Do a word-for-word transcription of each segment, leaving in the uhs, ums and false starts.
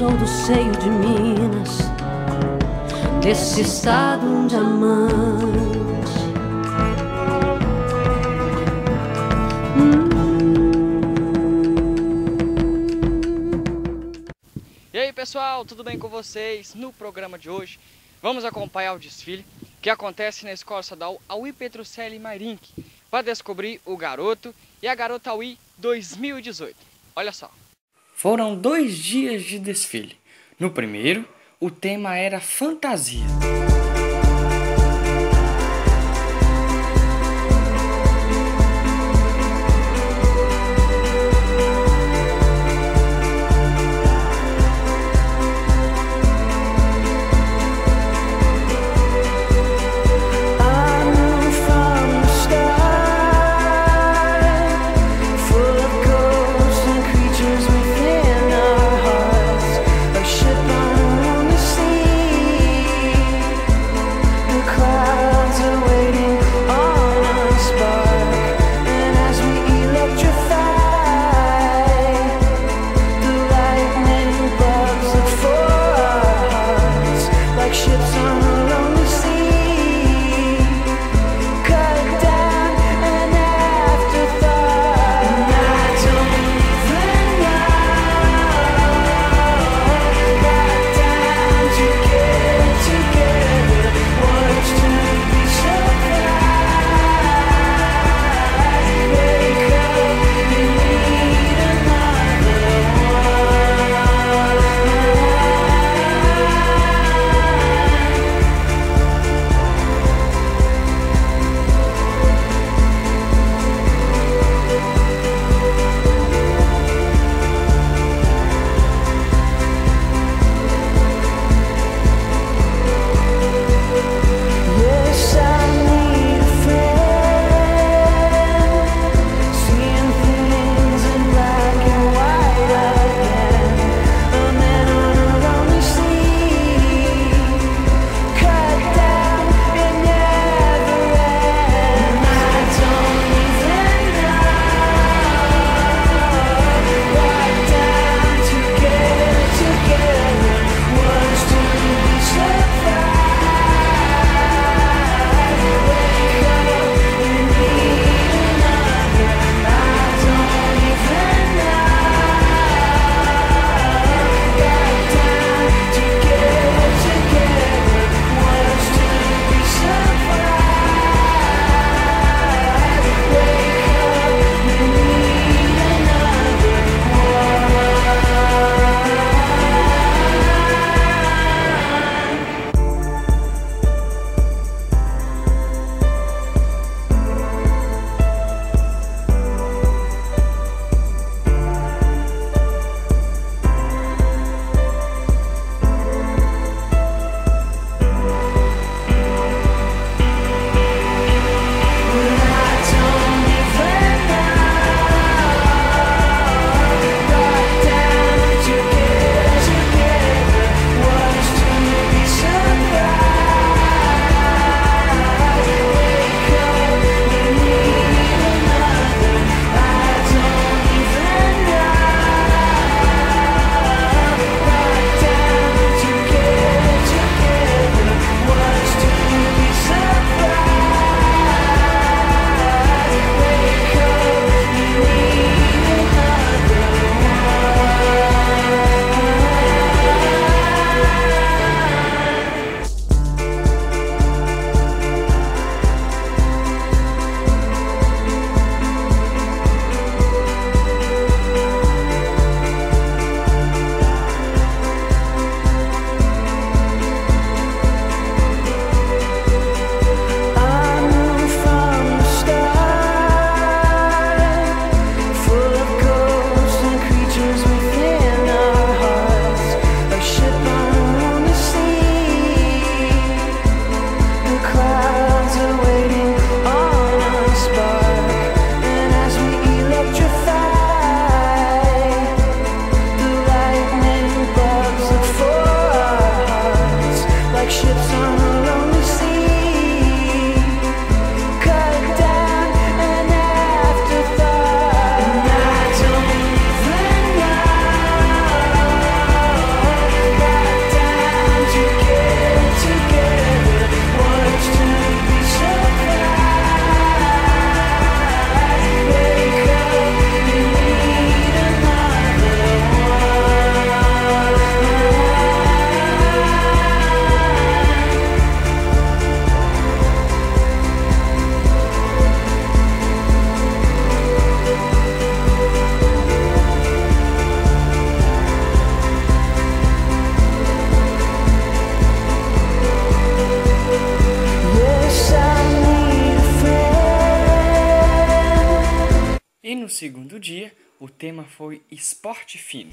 sou do seio de Minas, desse estado um diamante. E aí pessoal, tudo bem com vocês? No programa de hoje vamos acompanhar o desfile que acontece na Escola Estadual Hauy Petruceli Mayrink para descobrir o garoto e a garota Hauy dois mil e dezoito. Olha só! Foram dois dias de desfile. No primeiro, o tema era fantasia. segundo dia, o tema foi esporte fino.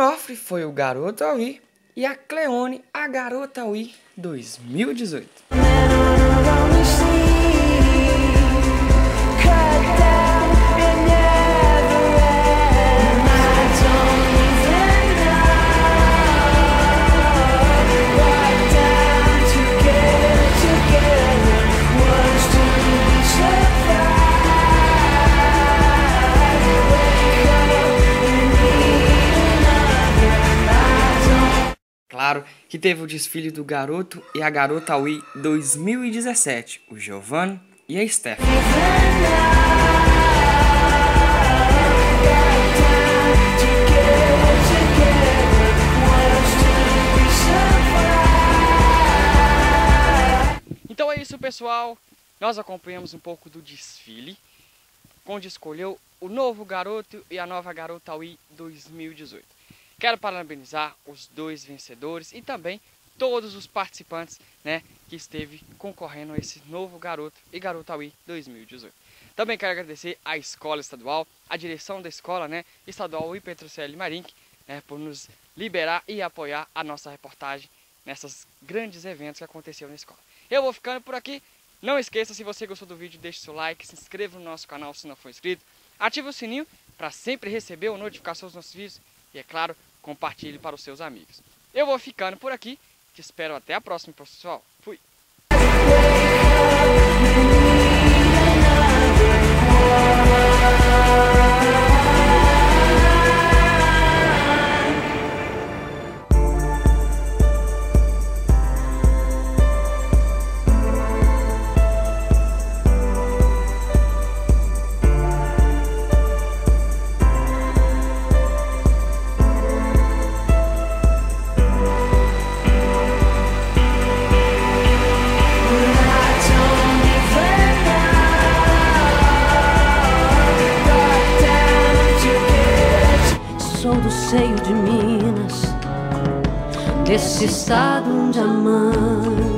Onofre foi o Garoto Hauy e a Cleone a Garota Hauy dois mil e dezoito. Claro que teve o desfile do Garoto e a Garota Hauy dois mil e dezessete, o Giovane e a Estefânia. Então é isso, pessoal, nós acompanhamos um pouco do desfile, onde escolheu o novo Garoto e a nova Garota Hauy dois mil e dezoito. Quero parabenizar os dois vencedores e também todos os participantes, né, que esteve concorrendo a esse novo Garoto e Garota Hauy dois mil e dezoito. Também quero agradecer à Escola Estadual, à direção da Escola, né, Estadual Hauy Petruceli Mayrink, né, por nos liberar e apoiar a nossa reportagem nessas grandes eventos que aconteceram na escola. Eu vou ficando por aqui. Não esqueça, se você gostou do vídeo, deixe seu like, se inscreva no nosso canal se não for inscrito, ative o sininho para sempre receber uma notificação dos nossos vídeos e, é claro, compartilhe para os seus amigos. Eu vou ficando por aqui. Te espero até a próxima, pessoal. Fui! Seio de Minas, desse estado onde a mãe